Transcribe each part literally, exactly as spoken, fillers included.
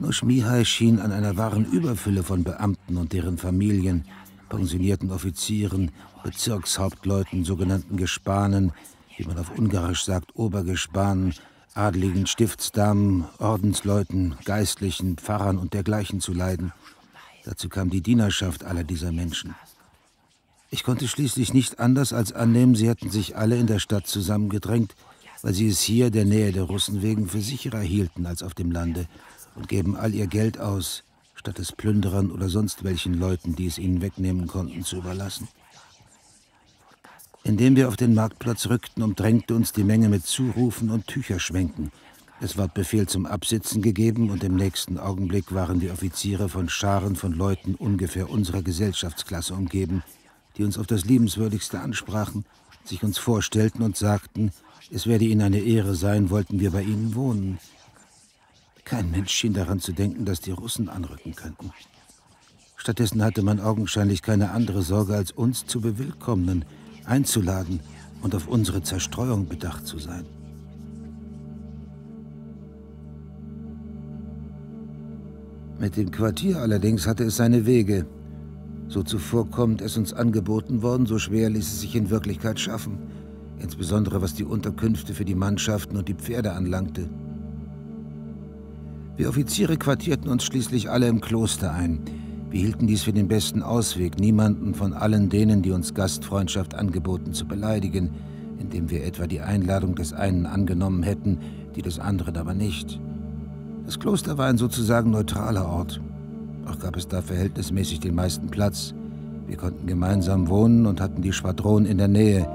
Nagymihály schien an einer wahren Überfülle von Beamten und deren Familien, pensionierten Offizieren, Bezirkshauptleuten, sogenannten Gespanen, wie man auf Ungarisch sagt, Obergespanen, adligen Stiftsdamen, Ordensleuten, Geistlichen, Pfarrern und dergleichen zu leiden. Dazu kam die Dienerschaft aller dieser Menschen. Ich konnte schließlich nicht anders als annehmen, sie hätten sich alle in der Stadt zusammengedrängt, weil sie es hier der Nähe der Russen wegen für sicherer hielten als auf dem Lande und geben all ihr Geld aus, statt es Plünderern oder sonst welchen Leuten, die es ihnen wegnehmen konnten, zu überlassen. Indem wir auf den Marktplatz rückten, umdrängte uns die Menge mit Zurufen und Tücherschwenken. Es ward Befehl zum Absitzen gegeben und im nächsten Augenblick waren die Offiziere von Scharen von Leuten ungefähr unserer Gesellschaftsklasse umgeben, die uns auf das Liebenswürdigste ansprachen, sich uns vorstellten und sagten, es werde ihnen eine Ehre sein, wollten wir bei ihnen wohnen. Kein Mensch schien daran zu denken, dass die Russen anrücken könnten. Stattdessen hatte man augenscheinlich keine andere Sorge, als uns zu bewillkommnen, einzuladen und auf unsere Zerstreuung bedacht zu sein. Mit dem Quartier allerdings hatte es seine Wege. So zuvorkommend es uns angeboten worden, so schwer ließ es sich in Wirklichkeit schaffen, insbesondere was die Unterkünfte für die Mannschaften und die Pferde anlangte. Wir Offiziere quartierten uns schließlich alle im Kloster ein. Wir hielten dies für den besten Ausweg, niemanden von allen denen, die uns Gastfreundschaft angeboten, zu beleidigen, indem wir etwa die Einladung des einen angenommen hätten, die des anderen aber nicht. Das Kloster war ein sozusagen neutraler Ort. Auch gab es da verhältnismäßig den meisten Platz. Wir konnten gemeinsam wohnen und hatten die Schwadron in der Nähe,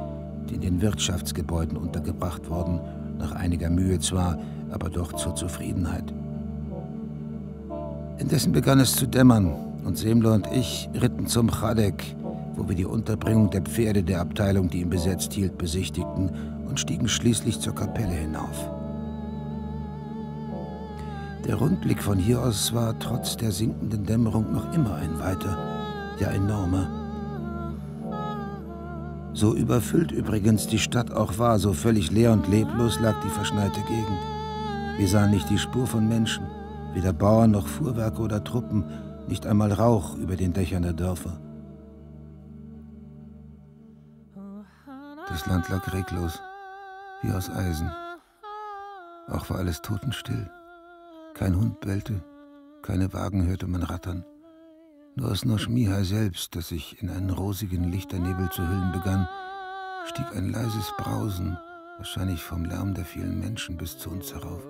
die in den Wirtschaftsgebäuden untergebracht wurden, nach einiger Mühe zwar, aber doch zur Zufriedenheit. Indessen begann es zu dämmern und Semmler und ich ritten zum Chadek, wo wir die Unterbringung der Pferde der Abteilung, die ihn besetzt hielt, besichtigten und stiegen schließlich zur Kapelle hinauf. Der Rundblick von hier aus war trotz der sinkenden Dämmerung noch immer ein weiter, ja enormer. So überfüllt übrigens die Stadt auch war, so völlig leer und leblos lag die verschneite Gegend. Wir sahen nicht die Spur von Menschen. Weder Bauern noch Fuhrwerke oder Truppen, nicht einmal Rauch über den Dächern der Dörfer. Das Land lag reglos, wie aus Eisen. Auch war alles totenstill. Kein Hund bellte, keine Wagen hörte man rattern. Nur aus Nagymihály selbst, das sich in einen rosigen Lichternebel zu hüllen begann, stieg ein leises Brausen, wahrscheinlich vom Lärm der vielen Menschen, bis zu uns herauf.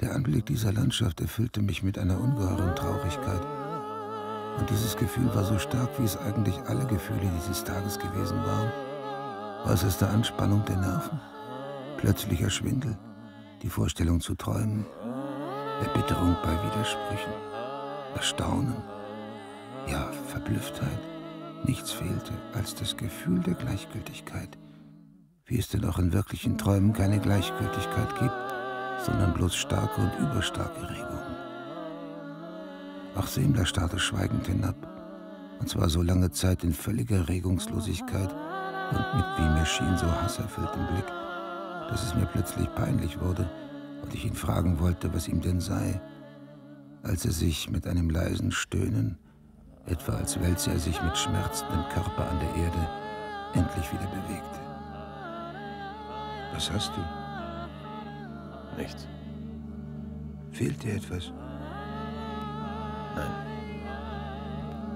Der Anblick dieser Landschaft erfüllte mich mit einer ungeheuren Traurigkeit. Und dieses Gefühl war so stark, wie es eigentlich alle Gefühle dieses Tages gewesen waren. Äußerste Anspannung der Nerven, plötzlicher Schwindel, die Vorstellung zu träumen, Erbitterung bei Widersprüchen, Erstaunen, ja, Verblüfftheit. Nichts fehlte als das Gefühl der Gleichgültigkeit. Wie es denn auch in wirklichen Träumen keine Gleichgültigkeit gibt, sondern bloß starke und überstarke Regungen. Auch Semmler starrte schweigend hinab, und zwar so lange Zeit in völliger Regungslosigkeit und mit, wie mir schien, so hasserfülltem Blick, dass es mir plötzlich peinlich wurde und ich ihn fragen wollte, was ihm denn sei, als er sich mit einem leisen Stöhnen, etwa als wälze er sich mit schmerzendem Körper an der Erde, endlich wieder bewegte. Was hast du? Nichts. Fehlt dir etwas? Nein.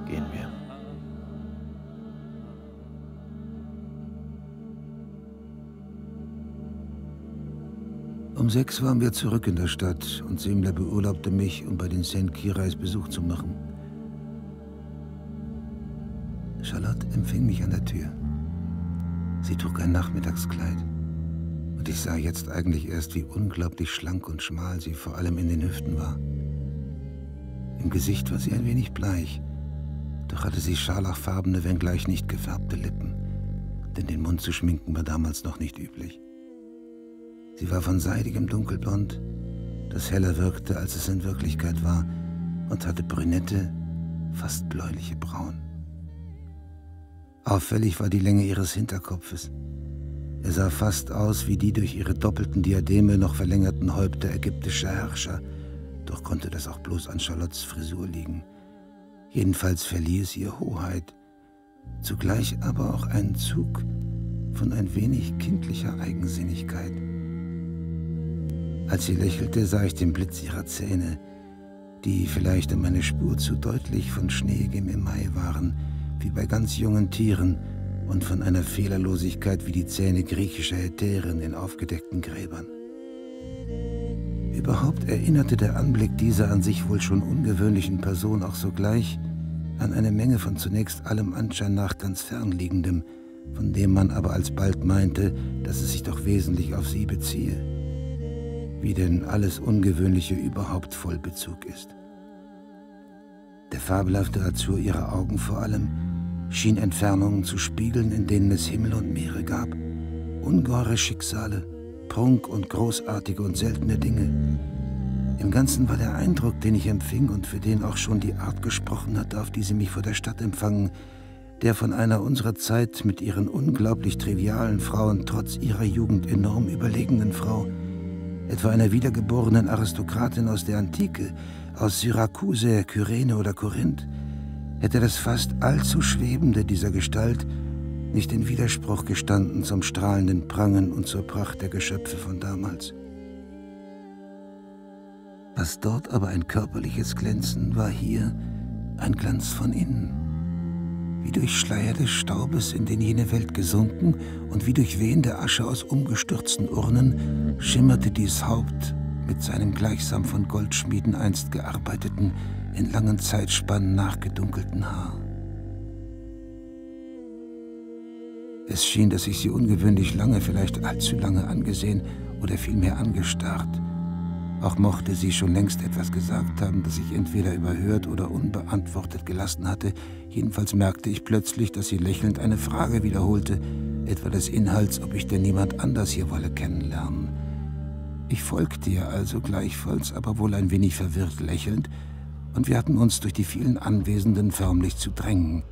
Gehen wir. Um sechs waren wir zurück in der Stadt und Semmler beurlaubte mich, um bei den Sankt Kirais Besuch zu machen. Charlotte empfing mich an der Tür. Sie trug ein Nachmittagskleid. Und ich sah jetzt eigentlich erst, wie unglaublich schlank und schmal sie vor allem in den Hüften war. Im Gesicht war sie ein wenig bleich, doch hatte sie scharlachfarbene, wenngleich nicht gefärbte Lippen, denn den Mund zu schminken war damals noch nicht üblich. Sie war von seidigem Dunkelblond, das heller wirkte, als es in Wirklichkeit war, und hatte brünette, fast bläuliche Brauen. Auffällig war die Länge ihres Hinterkopfes. Er sah fast aus wie die durch ihre doppelten Diademe noch verlängerten Häupter ägyptischer Herrscher, doch konnte das auch bloß an Charlottes Frisur liegen. Jedenfalls verlieh es ihr Hoheit, zugleich aber auch einen Zug von ein wenig kindlicher Eigensinnigkeit. Als sie lächelte, sah ich den Blitz ihrer Zähne, die vielleicht um eine Spur zu deutlich von Schneegem im Mai waren, wie bei ganz jungen Tieren, und von einer Fehlerlosigkeit wie die Zähne griechischer Hetären in aufgedeckten Gräbern. Überhaupt erinnerte der Anblick dieser an sich wohl schon ungewöhnlichen Person auch sogleich an eine Menge von zunächst allem Anschein nach ganz fernliegendem, von dem man aber alsbald meinte, dass es sich doch wesentlich auf sie beziehe, wie denn alles Ungewöhnliche überhaupt voll Bezug ist. Der fabelhafte Azur ihrer Augen vor allem schien Entfernungen zu spiegeln, in denen es Himmel und Meere gab, ungeheure Schicksale, Prunk und großartige und seltene Dinge. Im Ganzen war der Eindruck, den ich empfing und für den auch schon die Art gesprochen hatte, auf die sie mich vor der Stadt empfangen, der von einer unserer Zeit mit ihren unglaublich trivialen Frauen trotz ihrer Jugend enorm überlegenen Frau, etwa einer wiedergeborenen Aristokratin aus der Antike, aus Syrakuse, Kyrene oder Korinth, hätte das fast allzu Schwebende dieser Gestalt nicht in Widerspruch gestanden zum strahlenden Prangen und zur Pracht der Geschöpfe von damals. Was dort aber ein körperliches Glänzen war, hier ein Glanz von innen, wie durch Schleier des Staubes, in den jene Welt gesunken, und wie durch wehende Asche aus umgestürzten Urnen schimmerte dies Haupt mit seinem gleichsam von Goldschmieden einst gearbeiteten, in langen Zeitspannen nachgedunkelten Haar. Es schien, dass ich sie ungewöhnlich lange, vielleicht allzu lange angesehen oder vielmehr angestarrt. Auch mochte sie schon längst etwas gesagt haben, das ich entweder überhört oder unbeantwortet gelassen hatte. Jedenfalls merkte ich plötzlich, dass sie lächelnd eine Frage wiederholte, etwa des Inhalts, ob ich denn niemand anders hier wolle kennenlernen. Ich folgte ihr also gleichfalls, aber wohl ein wenig verwirrt lächelnd, und wir hatten uns durch die vielen Anwesenden förmlich zu drängen.